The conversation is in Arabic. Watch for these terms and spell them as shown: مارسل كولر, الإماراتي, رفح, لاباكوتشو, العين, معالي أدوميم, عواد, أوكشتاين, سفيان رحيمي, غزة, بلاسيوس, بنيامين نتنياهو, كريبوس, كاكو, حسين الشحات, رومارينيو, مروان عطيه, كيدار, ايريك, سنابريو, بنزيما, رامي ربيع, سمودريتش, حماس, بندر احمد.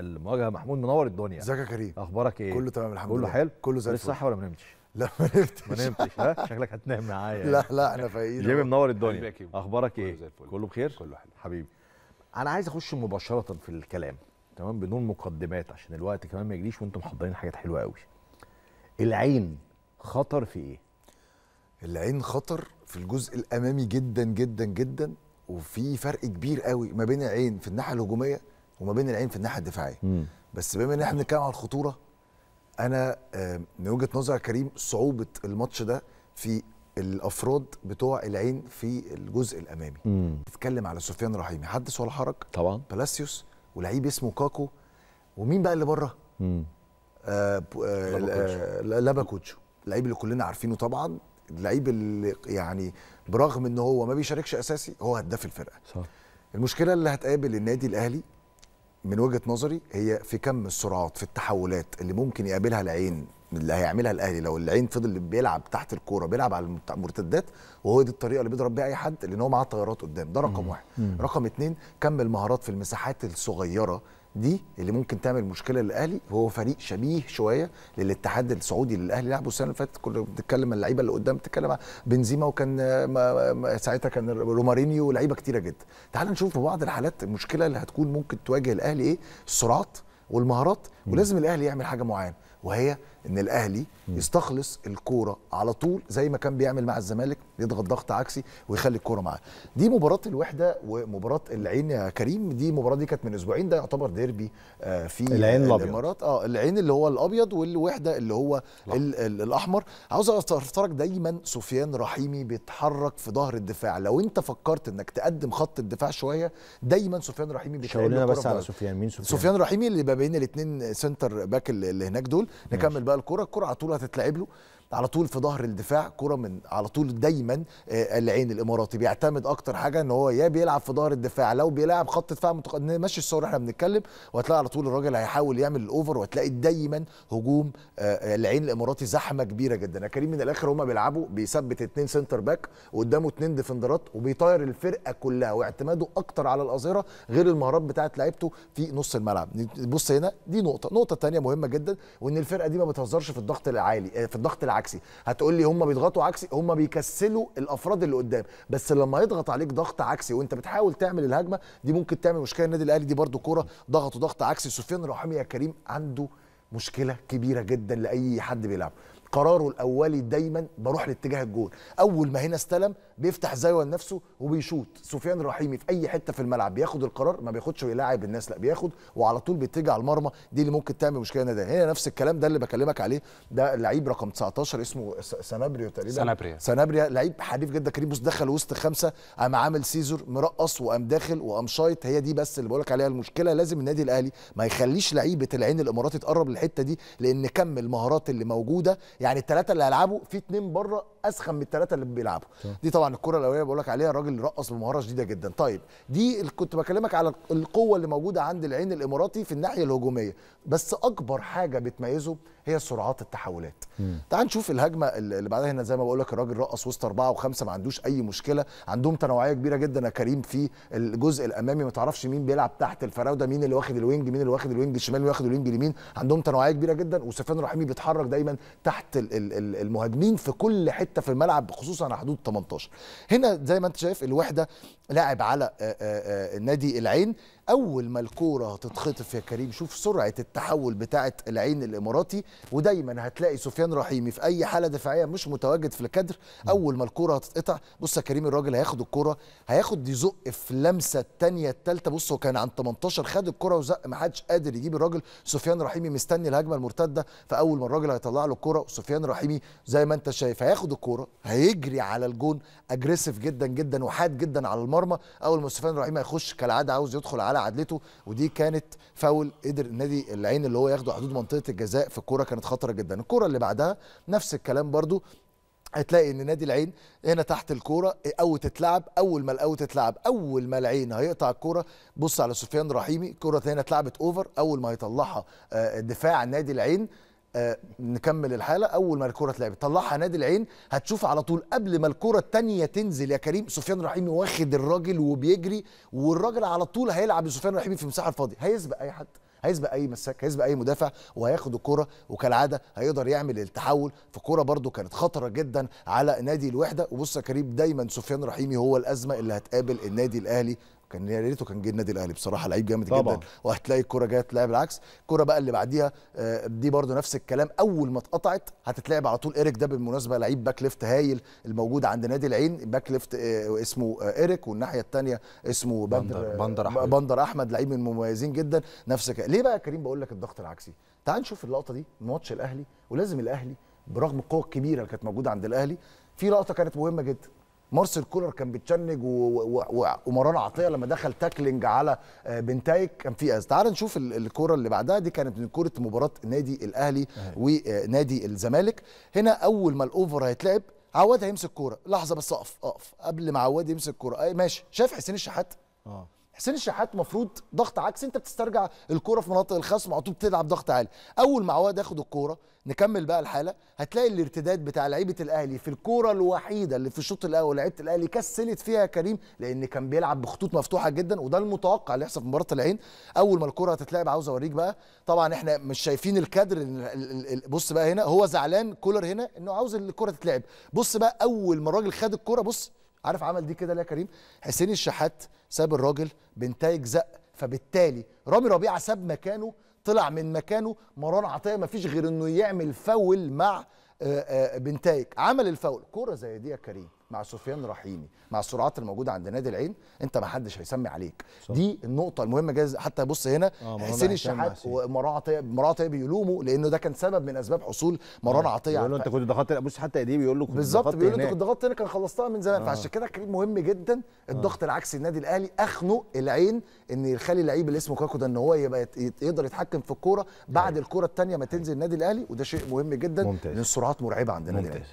المواجهه. محمود منور الدنيا، ازيك يا كريم؟ اخبارك ايه؟ كله تمام الحمد لله. كله حلو، كله زي الفل. لسه صح ولا ما نمتش؟ لا ما نمتش. ما نمتش؟ ها شكلك هتنام معايا. لا لا انا فايق. جيمي منور الدنيا، اخبارك ايه؟ كله بخير؟ كله حلو حبيبي. انا عايز اخش مباشره في الكلام، تمام، بدون مقدمات عشان الوقت كمان ما يجريش وانتم محضرين حاجات حلوه قوي. العين خطر في ايه؟ العين خطر في الجزء الامامي جدا جدا جدا، وفي فرق كبير قوي ما بين العين في الناحيه الهجوميه وما بين العين في الناحيه الدفاعيه. بس بما ان احنا بنتكلم على الخطوره، انا من وجهه نظري يا كريم صعوبه الماتش ده في الافراد بتوع العين في الجزء الامامي. بتتكلم على سفيان رحيمي، حدث ولا حرج طبعا، بلاسيوس، ولعيب اسمه كاكو، ومين بقى اللي بره؟ لاباكوتشو، اللعيب اللي كلنا عارفينه طبعا، اللعيب اللي يعني برغم ان هو ما بيشاركش اساسي هو هداف الفرقه. صح. المشكله اللي هتقابل النادي الاهلي من وجهه نظري هي في كم السرعات في التحولات اللي ممكن يقابلها العين، اللي هيعملها الاهلي لو العين فضل بيلعب تحت الكوره، بيلعب على المرتدات، وهو دي الطريقه اللي بيضرب بيها اي حد، لان هو معاه الطيارات قدام. ده رقم واحد. رقم اتنين، كم المهارات في المساحات الصغيره دي اللي ممكن تعمل مشكله للاهلي. هو فريق شبيه شويه للاتحاد السعودي اللي الاهلي لعبه السنه اللي فاتت، كنا بنتكلم اللعيبه اللي قدام، بتتكلم بنزيما، وكان ساعتها كان رومارينيو، ولاعيبه كتيره جدا. تعال نشوف في بعض الحالات المشكله اللي هتكون ممكن تواجه الاهلي ايه، السرعات والمهارات. ولازم الاهلي يعمل حاجه معينه، وهي ان الاهلي يستخلص الكوره على طول زي ما كان بيعمل مع الزمالك، يضغط ضغط عكسي ويخلي الكوره معاه. دي مباراه الوحده ومباراه العين يا كريم. دي المباراه دي كانت من اسبوعين، ده يعتبر ديربي في الامارات. العين اللي هو الابيض، والوحده اللي هو الاحمر. عاوز افتكرك دايما سفيان رحيمي بيتحرك في ظهر الدفاع، لو انت فكرت انك تقدم خط الدفاع شويه، دايما سفيان رحيمي بيتحرك. شاورنا بس على سفيان، مين سفيان رحيمي اللي ما بين الاثنين سنتر باك اللي هناك دول. نكمل بقى الكرة على طول هتتلعب له على طول في ظهر الدفاع، كرة من على طول. دايما العين الاماراتي بيعتمد اكتر حاجه ان هو يا بيلعب في ظهر الدفاع، لو بيلعب خط دفاع ماشي الصور احنا بنتكلم، وهتلاقي على طول الراجل هيحاول يعمل الاوفر، وهتلاقي دايما هجوم العين الاماراتي زحمه كبيره جدا يا كريم. من الاخر هم بيلعبوا بيثبت اثنين سنتر باك وقدامه اثنين ديفندرات، وبيطير الفرقه كلها، واعتماده اكتر على الاظهره غير المهارات بتاعه لعيبته في نص الملعب. بص هنا، دي نقطه ثانيه مهمه جدا، وان الفرقه دي ما بتهزرش في الضغط العالي، في الضغط عكسي. هتقول لي هم بيضغطوا عكسي، هم بيكسلوا الافراد اللي قدام، بس لما يضغط عليك ضغط عكسي وانت بتحاول تعمل الهجمه دي، ممكن تعمل مشكله. النادي الاهلي دي برده كوره ضغطوا ضغط عكسي. سفيان رحيمي يا كريم عنده مشكله كبيره جدا لاي حد بيلعبه، قراره الاولي دايما بروح لاتجاه الجول، اول ما هنا استلم بيفتح زاويه لنفسه وبيشوط. سفيان رحيمي في اي حته في الملعب بياخد القرار، ما بياخدش ويلاعب الناس، لا بياخد وعلى طول بيتجه على المرمى. دي اللي ممكن تعمل مشكله. ده هنا نفس الكلام، ده اللي بكلمك عليه، ده لعيب رقم 19 اسمه سنابريو تقريبا، سنابريو لعيب حريف جدا. كريبوس دخل وسط خمسه، قام عامل سيزر مرقص وقام داخل وقام شايط. هي دي بس اللي بقولك عليها المشكله. لازم النادي الاهلي ما يخليش لعيبه العين الاماراتي تقرب للحته دي، لان كم المهارات اللي موجوده، يعني الثلاثه اللي هيلعبوا في اثنين بره اسخن من الثلاثه اللي بيلعبوا. دي طبعا الكره الاوليه بقول لك عليها، الراجل رقص بمهاره شديده جدا. طيب دي كنت بكلمك على القوه اللي موجوده عند العين الاماراتي في الناحيه الهجوميه، بس اكبر حاجه بتميزه هي سرعات التحولات. تعال نشوف الهجمه اللي بعدها هنا. زي ما بقول لك الراجل رقص وسط اربعه وخمسه، ما عندوش اي مشكله. عندهم تنوعيه كبيره جدا يا كريم في الجزء الامامي، ما تعرفش مين بيلعب تحت الفراوده، مين اللي واخد الوينج، مين اللي واخد الوينج الشمال، مين واخد الوينج اليمين. عندهم تنوعيه كبيره جدا، وسفيان رحيمي بيتحرك دايما تحت المهاجمين في كل حته في الملعب، خصوصا على حدود 18. هنا زي ما انت شايف الوحده لاعب على نادي العين. اول ما الكوره هتتخطف يا كريم، شوف سرعه التحول بتاعه العين الاماراتي. ودايما هتلاقي سفيان رحيمي في اي حاله دفاعيه مش متواجد في الكادر، اول ما الكوره هتتقطع بص يا كريم الراجل هياخد الكوره، هياخد يزق في اللمسه الثانيه الثالثه. بص هو كان عند 18 خد الكوره وزق، ما حدش قادر يجيب الراجل. سفيان رحيمي مستني الهجمه المرتده، فاول ما الراجل هيطلع له الكوره، سفيان رحيمي زي ما انت شايف هياخد الكوره هيجري على الجون، اجريسيف جدا جدا وحاد جدا على المرمى. اول ما سفيان رحيمي هيخش كالعاده عاوز يدخل على عدلته، ودي كانت فاول قدر النادي العين اللي هو ياخده حدود منطقه الجزاء. في الكوره كانت خطره جدا. الكوره اللي بعدها نفس الكلام برضو، هتلاقي ان نادي العين هنا تحت الكوره او تتلعب. اول ما العين هيقطع الكوره بص على سفيان رحيمي، الكوره هنا اتلعبت اوفر، اول ما هيطلعها دفاع نادي العين. نكمل الحاله، اول ما الكره اتلعبت طلعها نادي العين، هتشوف على طول قبل ما الكره الثانيه تنزل يا كريم سفيان رحيمي واخد الراجل وبيجري، والراجل على طول هيلعب لسفيان رحيمي في مساحه فاضيه، هيسبق اي حد، هيسبق اي مساك، هيسبق اي مدافع، وهياخد الكرة وكالعاده هيقدر يعمل التحول في كرة برده كانت خطره جدا على نادي الوحده. وبص يا كريم، دايما سفيان رحيمي هو الازمه اللي هتقابل النادي الاهلي. كان يا ريته كان جه النادي الاهلي بصراحه، لعيب جامد طبعا. جدا، وهتلاقي الكره جايه تلعب العكس. الكره بقى اللي بعديها دي برده نفس الكلام، اول ما اتقطعت هتتلعب على طول. ايريك ده بالمناسبه لعيب باك ليفت هايل الموجود عند نادي العين، باك ليفت اسمه ايريك، والناحيه الثانيه اسمه بندر احمد لعيب من مميزين جدا. نفس ليه بقى يا كريم بقول لك الضغط العكسي؟ تعال نشوف اللقطه دي ماتش الاهلي. ولازم الاهلي برغم القوه الكبيره اللي كانت موجوده عند الاهلي، في لقطه كانت مهمه جدا، مارسل كولر كان بيتشنج ومروان عطيه لما دخل تاكلينج على بنتايك كان في أز. تعال نشوف الكوره اللي بعدها، دي كانت من كوره مباراه نادي الاهلي ونادي الزمالك. هنا اول ما الاوفر هيتلعب عواد هيمسك كوره، لحظه بس اقف قبل ما عواد يمسك كوره. اي ماشي، شايف حسين الشحات؟ حسين الشحات مفروض ضغط عكسي، انت بتسترجع الكوره في مناطق الخصم على طول بتلعب ضغط عالي. اول ما عواد ياخد الكوره نكمل بقى الحاله، هتلاقي الارتداد بتاع لعيبه الاهلي في الكوره الوحيده اللي في الشوط الاول لعيبه الاهلي كسلت فيها يا كريم، لان كان بيلعب بخطوط مفتوحه جدا، وده المتوقع اللي يحصل في مباراه العين. اول ما الكوره هتتلعب، عاوز اوريك بقى، طبعا احنا مش شايفين الكادر. بص بقى هنا هو زعلان كولر هنا انه عاوز الكوره تتلعب. بص بقى اول ما الراجل خد الكوره، بص عارف عمل دي كده ليه يا كريم؟ حسين الشحات ساب الراجل، بنتايج زق، فبالتالي رامي ربيع ساب مكانه، طلع من مكانه مروان عطيه، ما فيش غير انه يعمل فاول مع بنتايج. عمل الفاول، كوره زي دي يا كريم مع سفيان رحيمي مع السرعات الموجوده عند نادي العين انت ما حدش هيسمي عليك صح. دي النقطه المهمه جدا. حتى بص هنا حسين الشحات ومروان عطيه، مروان عطيه بيلوموا لانه ده كان سبب من اسباب حصول مروان عطيه. بيقول له انت كنت ضغطت، بص حتى ايديه بيقول له كنت ضغطت، بالظبط بيقول له انت كنت ضغطت هنا، كان خلصتها من زمان. فعشان كده كريم مهم جدا الضغط العكسي للنادي الاهلي. اخنق العين ان يخلي اللعيب اللي اسمه كاكو ده ان هو يبقى يقدر يتحكم في الكوره بعد الكوره الثانيه ما تنزل النادي الاهلي، وده شيء مهم جدا لان السرعات مرعبه عند النادي الاهلي.